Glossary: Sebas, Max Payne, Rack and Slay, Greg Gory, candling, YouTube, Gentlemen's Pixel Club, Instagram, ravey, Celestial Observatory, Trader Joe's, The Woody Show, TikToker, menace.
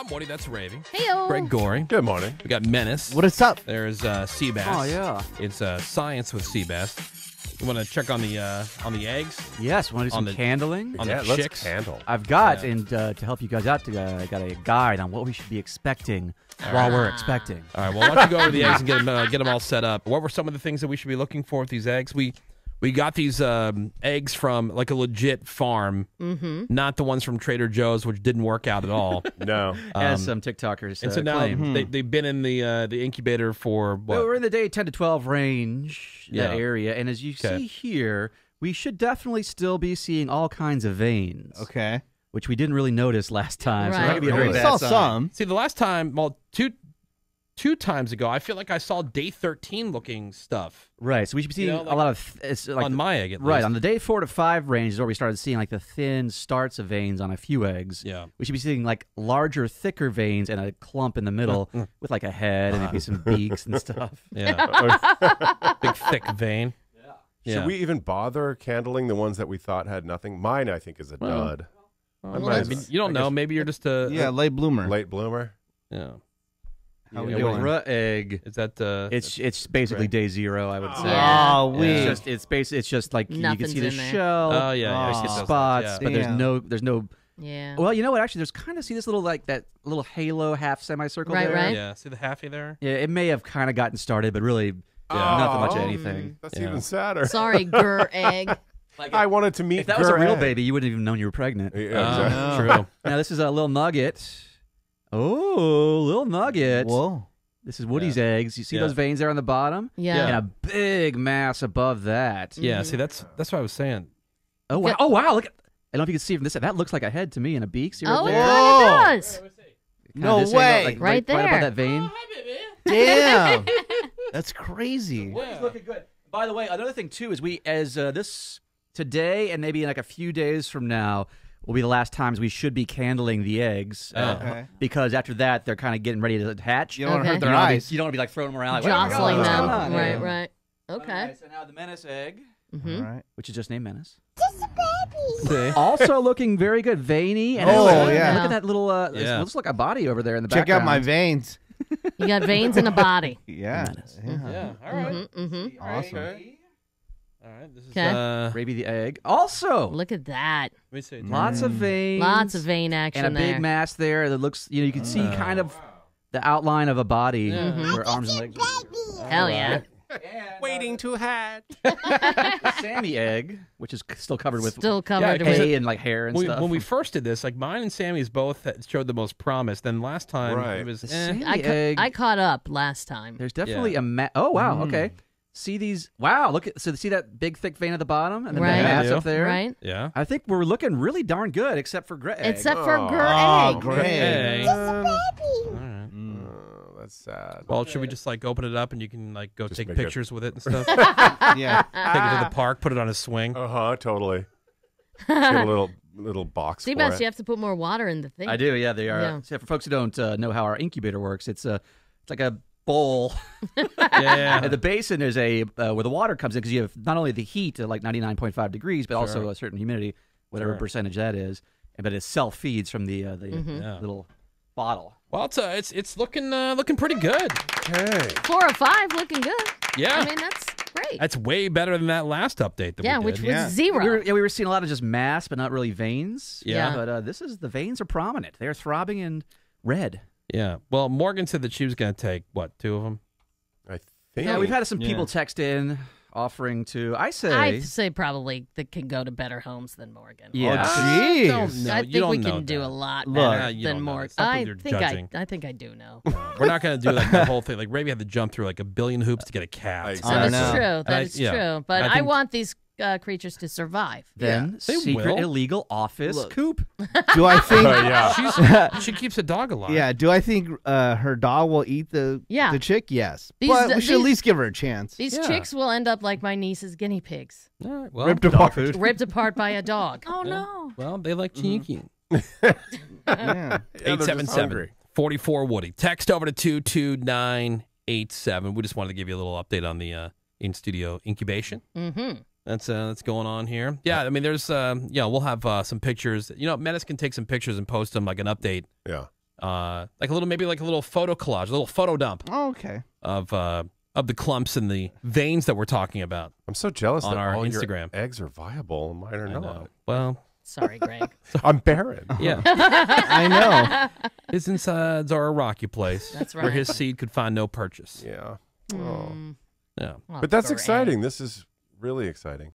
I'm Woody, that's Ravey. Heyo. Greg Gory. Good morning. We got Menace. What is up? There's Sebas. Oh, yeah. It's Science with Sebas. You want to check on the eggs? Yes, want to do some candling? On the chicks. Let's candle. I've got, and to help you guys out, I got a guide on what we should be expecting while we're expecting. All right, well, why don't you go over the eggs and get them all set up. What were some of the things that we should be looking for with these eggs? We got these eggs from like a legit farm, not the ones from Trader Joe's, which didn't work out at all. No, as some TikTokers and so now they've been in the incubator for what? Well, we're in the day 10 to 12 range, that area, and as you see here, we should definitely still be seeing all kinds of veins. Okay, which we didn't really notice last time. Right. So that could be a very bad sign. Some. See, the last time, well, two times ago, I feel like I saw day 13 looking stuff. Right, so we should be seeing like, a lot of it's like on my egg. At least. Right, on the day 4 to 5 range is where we started seeing like the thin starts of veins on a few eggs. Yeah, we should be seeing like larger, thicker veins and a clump in the middle with like a head and maybe some beaks and stuff. Yeah, big thick vein. Yeah. Should we even bother candling the ones that we thought had nothing? Mine, I think, is a dud. Well, I mean, you don't know. Maybe you're just a late bloomer. Late bloomer. Yeah. The egg is that it's basically day 0, I would say. Oh, it's just like nothing's, you can see the shell. Oh yeah, you see spots, but there's no. Yeah. Well, you know what? Actually, there's kind of see this little like that little halo half semicircle. Right, there. Right. Yeah, see the halfy there. Yeah, it may have kind of gotten started, but really nothing much of anything. That's even sadder. Sorry, egg. Like I wanted to meet. If that was a real baby, you wouldn't even known you were pregnant. Yeah, true. Now this is a little nugget. Oh, little nugget. Whoa. This is Woody's eggs. You see those veins there on the bottom? Yeah. And a big mass above that. Yeah, see, that's what I was saying. Oh, wow. Oh, wow. Look at, I don't know if you can see from this. That looks like a head to me and a beak. See right there? Oh, it does. No way. Like, right there. Right above that vein. Oh, hi, baby. Damn. That's crazy. Woody's looking good. By the way, another thing, too, is we, as this today and maybe in like a few days from now, will be the last times we should be candling the eggs, because after that they're kind of getting ready to hatch. You don't want to hurt their eyes. You don't want to be like throwing them around, like, jostling them. Right. Okay. So now the Menace egg, which is just named Menace. Just a baby. Also looking very good, veiny. And look at that little. It looks like a body over there in the background. Check out my veins. You got veins in a body. All right. Awesome. Okay. All right, this is Ravey the egg. Also, look at that. Let me see. Lots of veins. Lots of vein action and a big mass there that looks, you know, you can see kind of the outline of a body where arms and legs. Hell yeah. Waiting to hatch. The Sammy egg, which is still covered with hay and like hair and stuff. When we first did this, like mine and Sammy's both showed the most promise. Then last time it was I caught up last time. There's definitely a oh wow, okay. See these? Wow! Look at see that big thick vein at the bottom and then the mass up there. Right? Yeah. I think we're looking really darn good, except for Greg. Except for Greg. Greg. Just a baby. All right. That's sad. Well, should we just like open it up and you can like go just take pictures with it and stuff? Take it to the park, put it on a swing. Totally. Get a little box. See, Sebas, you have to put more water in the thing. I do. Yeah, they are. Yeah. So for folks who don't know how our incubator works, it's like a bowl. At the basin there's a where the water comes in, because you have not only the heat at like 99.5 degrees, but also a certain humidity, whatever percentage that is, but it self feeds from the little bottle. Well, it's looking pretty good. Okay. 4 or 5 looking good. Yeah. I mean, that's great. That's way better than that last update that we did. Which was zero. We were seeing a lot of just mass, but not really veins. Yeah. But this is, the veins are prominent. They are throbbing and red. Yeah. Well, Morgan said that she was going to take, what, 2 of them? I think. Yeah, we've had some people text in offering to. I'd say probably that can go to better homes than Morgan. Yeah. Oh, jeez. I think we can do a lot better than Morgan. I think I do know. We're not going to do like the whole thing. Like, Ravey had to jump through like a billion hoops to get a cat. That's true. That is true. But I want these creatures to survive. Then secret illegal office coop. Do I think she keeps a dog alive? Yeah. Do I think her dog will eat the chick? Yes. But we should at least give her a chance. These chicks will end up like my niece's guinea pigs. Well, ripped apart by a dog. Oh no. Well, they like chicken. 877-44 Woody. Text over to 22987. We just wanted to give you a little update on the in studio incubation. That's going on here. Yeah, I mean, there's we'll have some pictures. You know, Menace can take some pictures and post them, like an update. Yeah. like a little, maybe like a little photo collage, a little photo dump. Oh, okay. Of the clumps and the veins that we're talking about. I'm so jealous on that our all Instagram. Your eggs are viable and mine are not. Well, sorry, Greg. I'm barren. Yeah. I know. His insides are a rocky place. That's right. Where his seed could find no purchase. Yeah. Oh. Yeah. Well, but that's exciting. This is really exciting.